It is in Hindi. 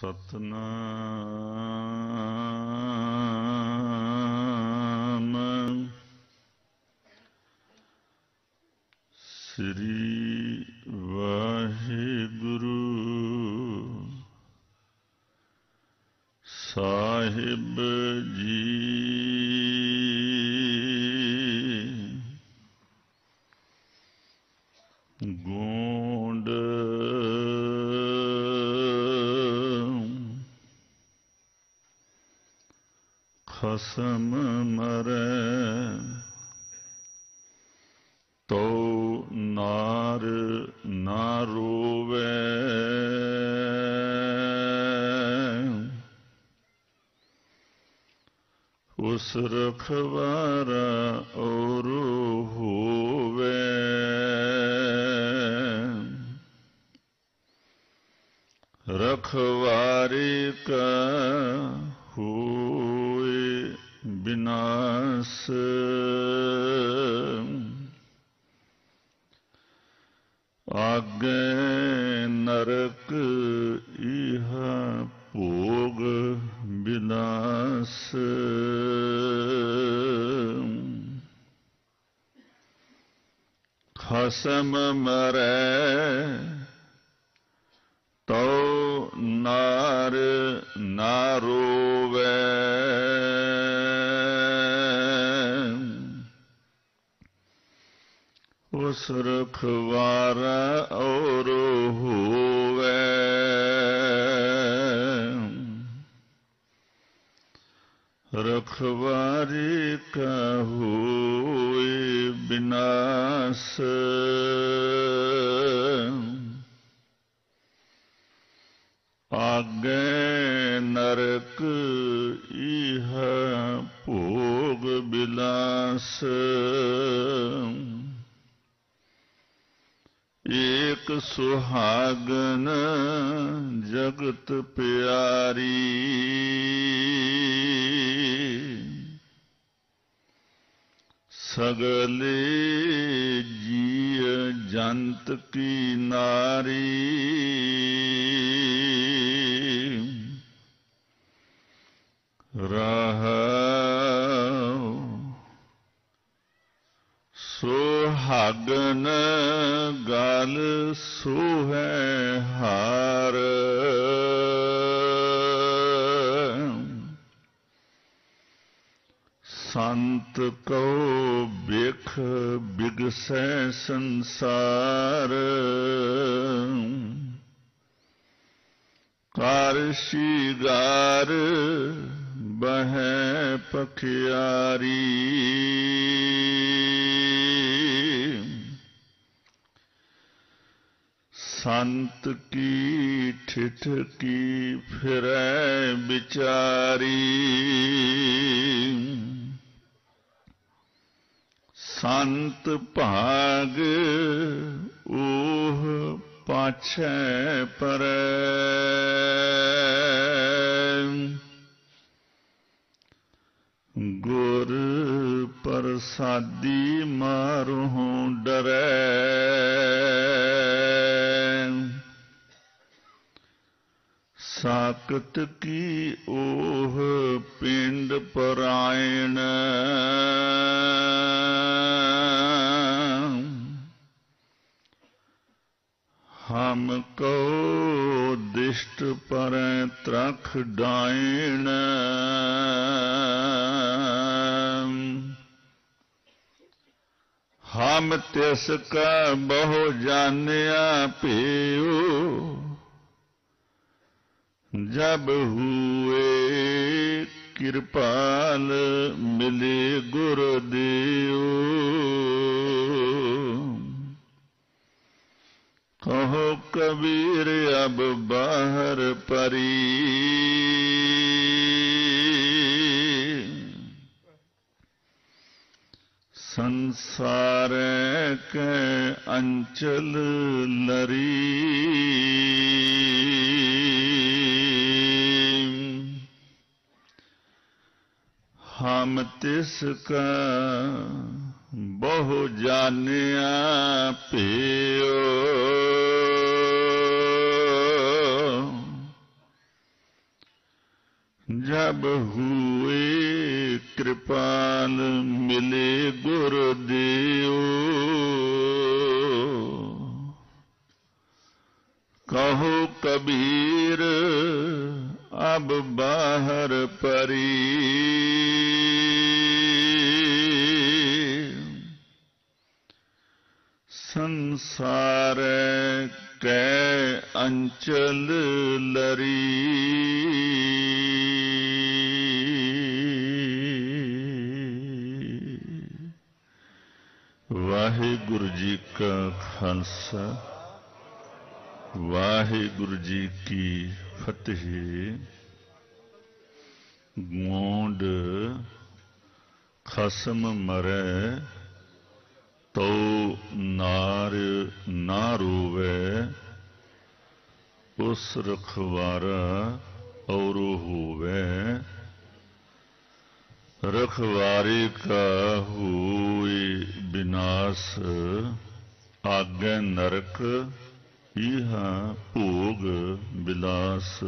सतनाम श्री वाहिगुरु साहिब जी। गोंड खसम मरे तो नार ना रोवे, उस रखवारा और होवे। रखवारे का होए विनाश, आगे नरक इहा भोग विनाश। खसम मरे तो नार ना रोवे, उस रखवारा और होवे। रखवारी का होए विनाश, आगे नरक इह भोग विलास। एक सुहागन जगत प्यारी, सगले जीव जंत की नारी। सोहागन गाल सोहे हार, संत को बेख बिगसे संसार। कार शिगार बहे पखियारी, संत की ठिठकी फिरे बिचारी। संत भाग ओह पाछे परे, गुर प्रसादी मारो डरे। साकत की ओह पिंड परायण, हमको दिष्ट पर त्रख डायण। हम तिसका बहु जानिया पियो, जब हुए कृपाल मिले गुरुदेव। कहो कबीर अब बाहर परी, संसार के अंचल लरी। हम तिसका बहु जानिया पियो, जब हुए कृपाल मिले गुरुदेव, कहो कबीर अब बाहर परी। संसार के अंचल लरी। वाहेगुरु जी का खालसा, वाहेगुरु जी की फतेह। गोंड खसम मरे तो नार ना रोवे, उस रखवारा और होवे रखवारे का होए विनाश। आगे नरक यह भोग विलास।